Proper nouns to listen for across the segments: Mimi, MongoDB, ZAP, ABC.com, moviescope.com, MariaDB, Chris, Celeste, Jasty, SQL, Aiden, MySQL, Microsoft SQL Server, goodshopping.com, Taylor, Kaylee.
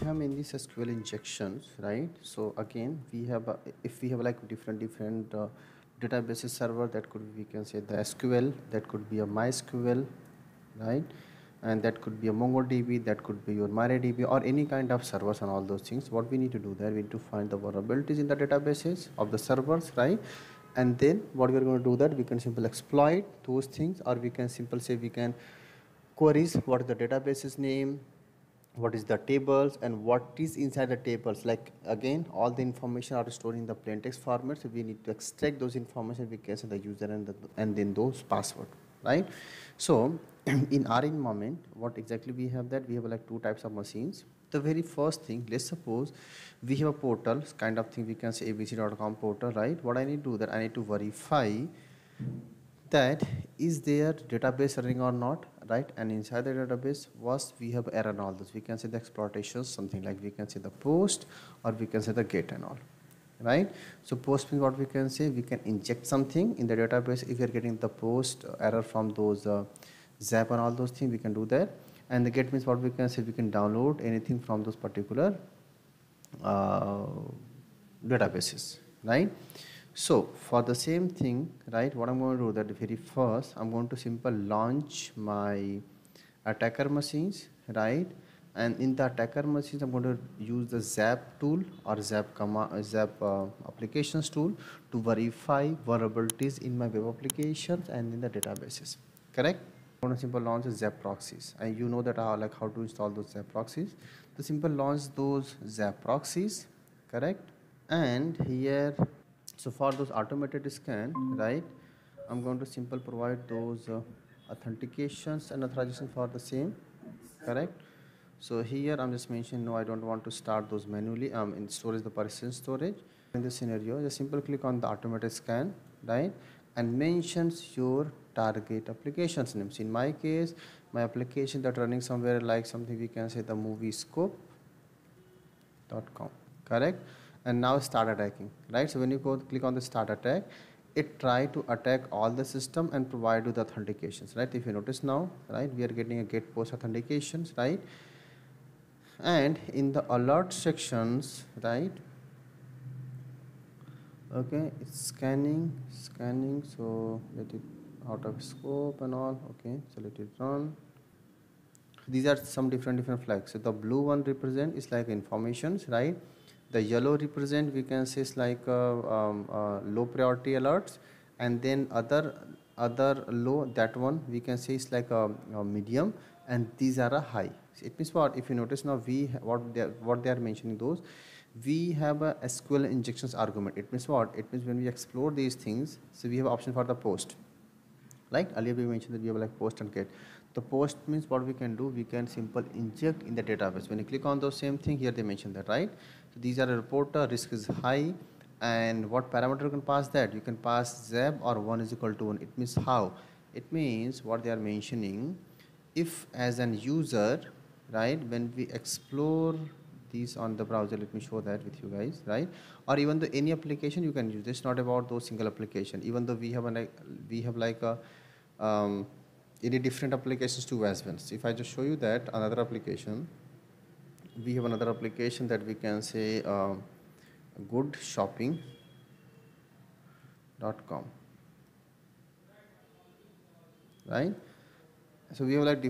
we have in this SQL injections, right? So again, we have if we have like different databases server, that could be, we can say the SQL, that could be a MySQL, right? And that could be a MongoDB, that could be your MariaDB or any kind of servers and all those things. What we need to do there, we need to find the vulnerabilities in the databases of the servers, right? And then what we're going to do that, we can simply exploit those things, or we can simply say we can queries what is the database's name, what is the tables, and what is inside the tables. Like again, all the information are stored in the plain text format, so we need to extract those information, we can say the user and then those password, right? So in our environment, what exactly we have that, we have like two types of machines. The very first thing, let's suppose we have a portal kind of thing, we can say ABC.com portal, right? What I need to do that, I need to verify that is their database running or not, right? And inside the database was we have error and all this, we can say the exploitation, something like we can say the post or we can say the get and all, right? So post means what we can say, we can inject something in the database. If you are getting the post error from those ZAP and all those things, we can do that. And the get means what we can say, we can download anything from those particular databases, right? So for the same thing, right, what I'm going to do that very first, I'm going to simply launch my attacker machines, right? And in the attacker machines, I'm going to use the ZAP tool or ZAP applications tool to verify vulnerabilities in my web applications and in the databases, correct? I'm going to simple launch ZAP proxies, and you know that how to install those ZAP proxies. The simple launch those ZAP proxies, correct? And here, so for those automated scan, right, I'm going to simple provide those authentications and authorization for the same, correct? So here I'm just mentioning no, I don't want to start those manually in storage, the persistent storage. In this scenario, just simple click on the automated scan, right, and mentions your target applications names. In my case, my application that running somewhere like something, we can say the moviescope.com, correct? And now start attacking, right? So when you go click on the start attack, it try to attack all the system and provide you the authentications, right? If you notice now, right, we are getting a get post authentications, right? And in the alert sections, right, okay, it's scanning, so let it out of scope and all, okay, so let it run. These are some different flags. So the blue one represent is like informations, right? The yellow represent, we can say, is like low priority alerts, and then other low, that one we can say is like a medium, and these are a high. It means what, if you notice now, we what they are mentioning those, we have a SQL injections argument. It means what, it means when we explore these things, so we have option for the post. Like earlier we mentioned that we have like post and get. The post means what we can do, we can simple inject in the database. When you click on those same thing, here they mention that, right? So these are a reporter, risk is high, and what parameter you can pass that? You can pass ZAP or 1 is equal to 1. It means how? It means what they are mentioning, if as an user, right, when we explore these on the browser, let me show that with you guys, right? Or even though any application you can use, it's not about those single application, even though we have any different applications too as well. So if I just show you that another application, we have another application that we can say goodshopping.com, right? So we have like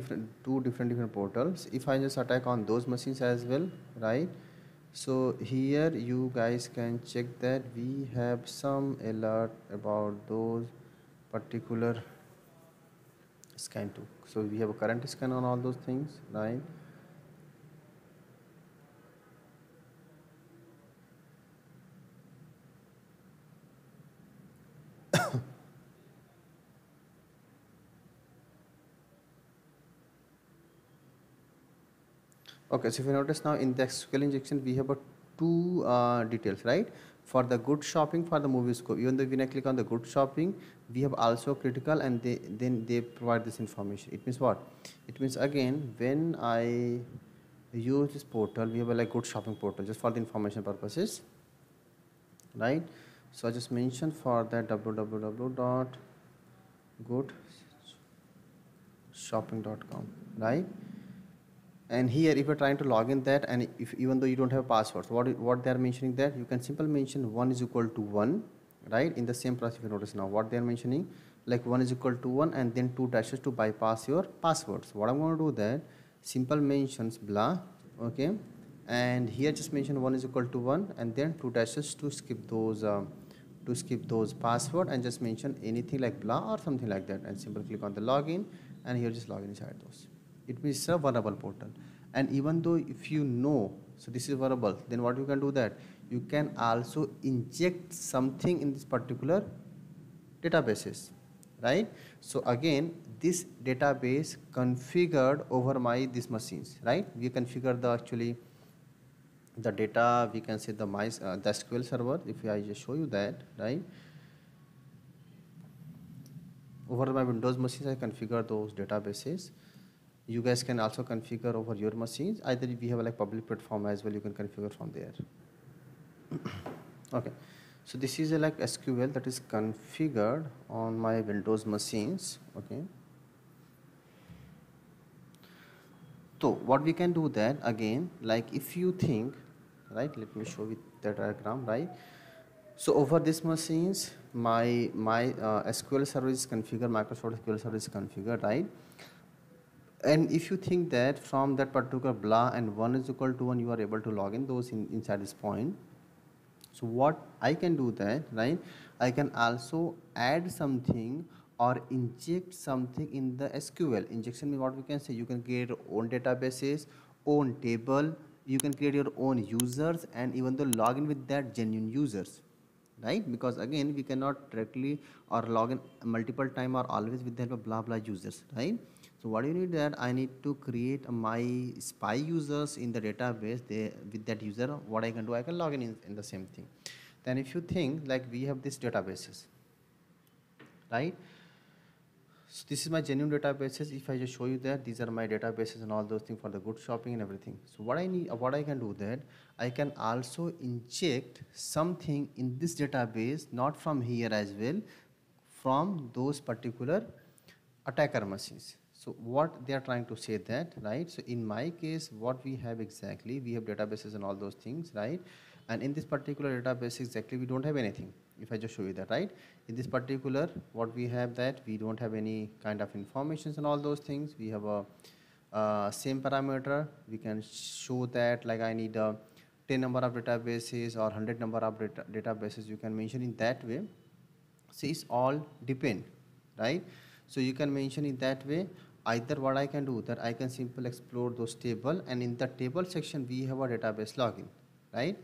two different portals. If I just attack on those machines as well, right? So here you guys can check that we have some alert about those particular scan too. So we have a current scan on all those things, right? Okay, so if you notice now, in the SQL injection, we have two details, right? For the good shopping, for the movie scope, even though when I click on the good shopping, we have also critical, and then they provide this information. It means what? It means again, when I use this portal, we have a like good shopping portal, just for the information purposes, right? So I just mentioned for that www.goodshopping.com, right? And here if you're trying to log in that, and if even though you don't have passwords, what they are mentioning, that you can simply mention 1 is equal to 1, right? In the same process, if you notice now what they are mentioning, like 1 is equal to 1 and then 2 dashes to bypass your passwords. What I'm going to do that, simple mentions blah, okay, and here just mention 1 is equal to 1 and then 2 dashes to skip those password, and just mention anything like blah or something like that, and simply click on the login, and here just login inside those. It means a vulnerable portal. And even though if you know, so this is vulnerable, then what you can do that, you can also inject something in this particular databases, right? So again, this database configured over my these machines, right? We configure the actually the data, we can say the the SQL server, if I just show you that, right? Over my Windows machines, I configure those databases. You guys can also configure over your machines. Either we have like public platform as well, you can configure from there. Okay, so this is a like SQL that is configured on my Windows machines. Okay, so what we can do that again, like if you think, right, let me show you the diagram, right? So over these machines, my SQL server is configured, Microsoft SQL server is configured, right? And if you think that from that particular blah and 1 is equal to 1, you are able to log in those inside this point. So what I can do that, right? I can also add something or inject something in the SQL. Injection means what we can say, you can create your own databases, own table, you can create your own users, and even though log in with that genuine users, right? Because again, we cannot directly or log in multiple time or always with the help of blah blah users, right? So what do you need that, I need to create my spy users in the database. With that user, what I can do, I can log in the same thing. Then if you think like we have these databases, right? So this is my genuine databases. If I just show you that, these are my databases and all those things for the good shopping and everything. So what I need, what I can do that, I can also inject something in this database, not from here as well, from those particular attacker machines. So what they are trying to say that, right? So in my case, what we have exactly, we have databases and all those things, right? And in this particular database exactly, we don't have anything. If I just show you that, right? In this particular, what we have that, we don't have any kind of informations and all those things. We have a same parameter. We can show that like I need a 10 number of databases or 100 number of databases. You can mention in that way. So it's all depend, right? So you can mention in that way. Either what I can do that, I can simply explore those table, and in the table section we have a database login, right?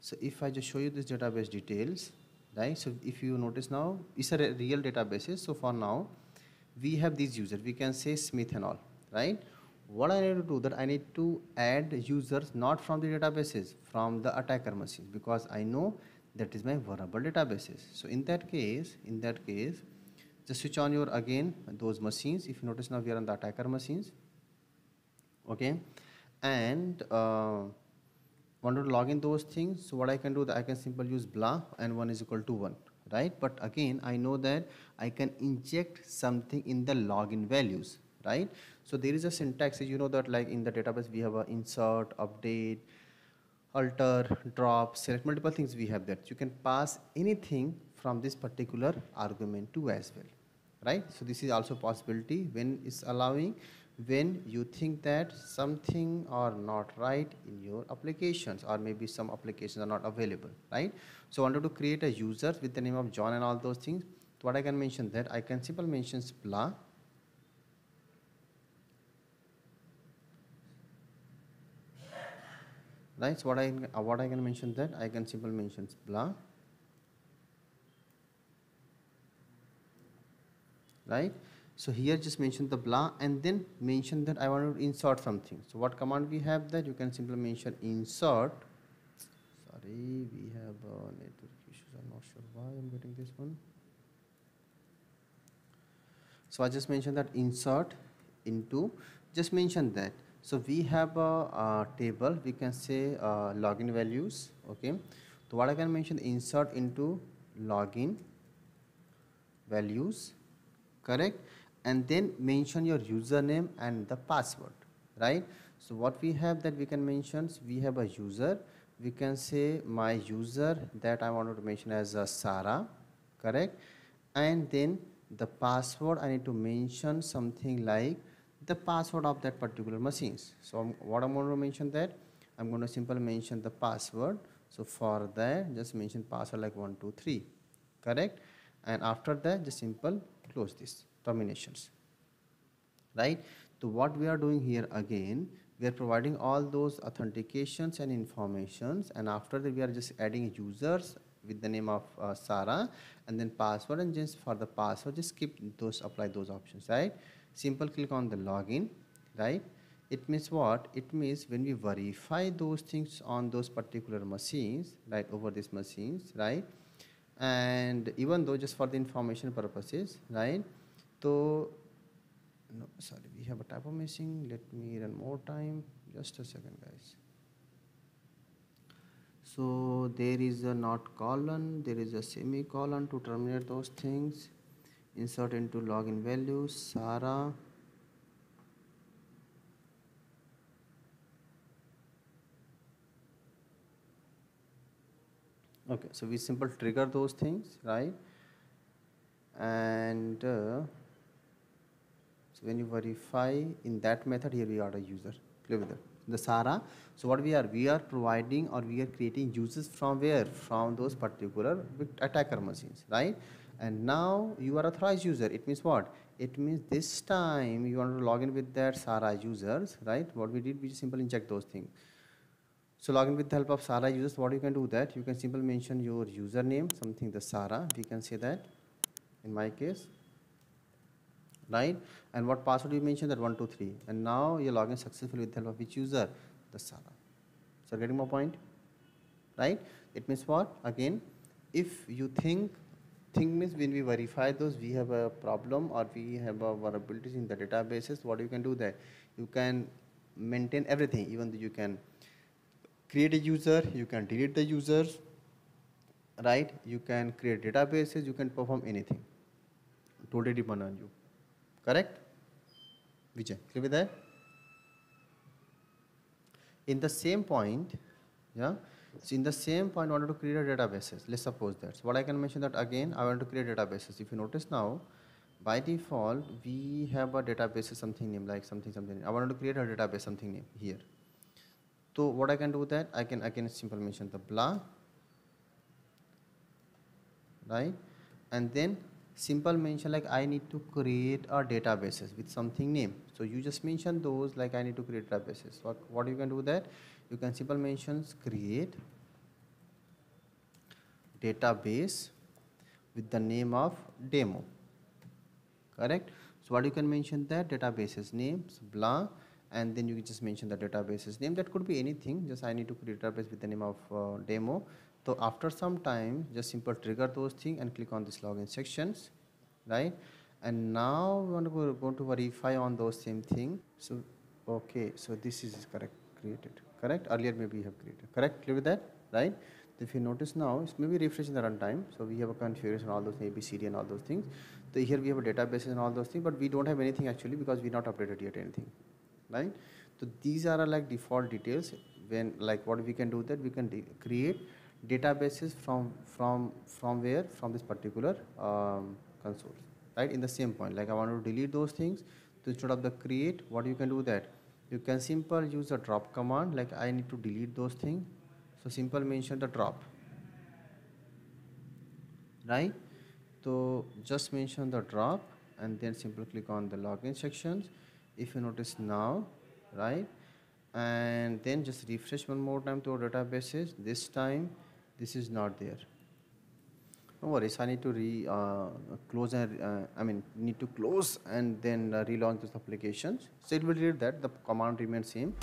So if I just show you this database details, right? So if you notice now, it's a real databases. So for now, we have these users. We can say Smith and all, right? What I need to do that, I need to add users not from the databases, from the attacker machines, because I know that is my vulnerable databases. So in that case, just switch on your again those machines. If you notice now, we are on the attacker machines, okay, and wanted to log in those things. So what I can do that, I can simply use blah and 1 is equal to 1, right? But again, I know that I can inject something in the login values, right? So there is a syntax, you know that like in the database we have a insert, update, alter, drop, select, multiple things we have that. You can pass anything from this particular argument to as well, right? So this is also possibility when it's allowing, when you think that something are not right in your applications, or maybe some applications are not available, right? So I wanted to create a user with the name of John and all those things. So what I can mention that, I can simply mention blah, right? So what I can mention that, I can simply mention blah, right? So here just mention the blah, and then mention that I want to insert something. So what command we have that, you can simply mention insert. Sorry, we have network issues. I'm not sure why I'm getting this one. So I just mentioned that insert into, just mention that. So we have a table, we can say login values, okay. So what I can mention, insert into login values, correct, and then mention your username and the password, right? So what we have that we can mention, we have a user, we can say my user that I wanted to mention as a Sarah, correct? And then the password, I need to mention something like the password of that particular machines. So what I'm going to mention that, I'm going to simply mention the password. So for that, just mention password like 1, 2, 3, correct? And after that, just simple close this, terminations, right? So what we are doing here again, we are providing all those authentications and informations, and after that we are just adding users with the name of Sarah and then password, and just for the password just skip those, apply those options, right? Simple click on the login, right? It means what? It means when we verify those things on those particular machines, right, over these machines, right? And even though just for the information purposes, right? So no, sorry, we have a typo missing. Let me run more time. Just a second, guys. So there is a not colon, there is a semicolon to terminate those things. Insert into login values, Sarah. Okay, so we simply trigger those things, right? And when you verify in that method, here we are a user, play with it, the Sarah. So what we are providing or we are creating users from where? From those particular attacker machines, right? And now you are authorized user. It means what? It means this time you want to log in with that Sarah users, right? What we did, we just simply inject those things. So login with the help of Sarah users, what you can do that? You can simply mention your username, something the Sarah, we can say that in my case, right? And what password you mentioned, that 1, 2, 3, and now you log in successfully with the help of which user? The Sarah. So getting my point, right? It means what? Again, if you think means when we verify those, we have a problem or we have a vulnerabilities in the databases, what you can do that? You can maintain everything, even though you can create a user, you can delete the users, right? You can create databases, you can perform anything. Totally depend on you. Correct? Vijay, clear with that? In the same point, yeah. So in the same point, I wanted to create a databases. Let's suppose that. So what I can mention that again, I want to create databases. If you notice now, by default, we have a database something name like something. I wanted to create a database something name here. So what I can do that, I can simply mention the blah, right? And then simple mention like I need to create a databases with something name. So you just mention those like I need to create databases. What you can do that? You can simple mentions create database with the name of demo. Correct? So what you can mention that databases names blah, and then you can just mention the databases name. That could be anything. Just I need to create a database with the name of demo. So after some time, just simple trigger those things and click on this login sections, right? And now we're going to verify on those same thing. So, okay, so this is correct, created, correct? Earlier maybe you have created, correct? Clear with that, right? If you notice now, it's maybe refreshing the runtime. So we have a configuration, all those ABCD and all those things. So here we have a database and all those things, but we don't have anything actually because we're not updated yet anything, right? So these are like default details. When like what we can do that, we can create databases from where? From this particular console, right? In the same point, like I want to delete those things. So instead of the create, what you can do that? You can simple use a drop command, like I need to delete those things. So simple mention the drop, right? So just mention the drop and then simple click on the login sections. If you notice now, right? And then just refresh one more time to our databases. This time, this is not there. No worries, I need to close and need to close and then relaunch those applications. So it will read that the command remains same.